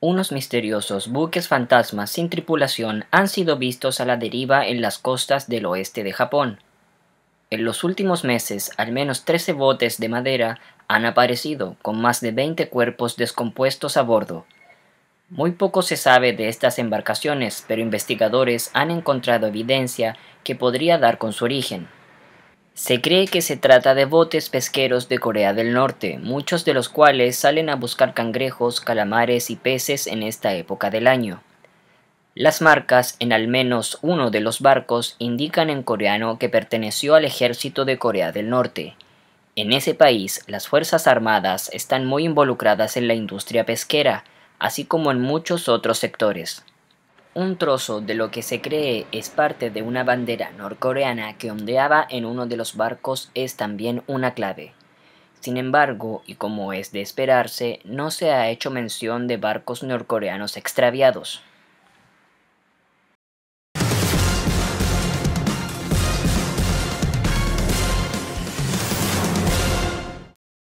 Unos misteriosos buques fantasmas sin tripulación han sido vistos a la deriva en las costas del oeste de Japón. En los últimos meses, al menos 13 botes de madera han aparecido, con más de 20 cuerpos descompuestos a bordo. Muy poco se sabe de estas embarcaciones, pero investigadores han encontrado evidencia que podría dar con su origen. Se cree que se trata de botes pesqueros de Corea del Norte, muchos de los cuales salen a buscar cangrejos, calamares y peces en esta época del año. Las marcas en al menos uno de los barcos indican en coreano que perteneció al ejército de Corea del Norte. En ese país, las Fuerzas Armadas están muy involucradas en la industria pesquera, así como en muchos otros sectores. Un trozo de lo que se cree es parte de una bandera norcoreana que ondeaba en uno de los barcos es también una clave. Sin embargo, y como es de esperarse, no se ha hecho mención de barcos norcoreanos extraviados.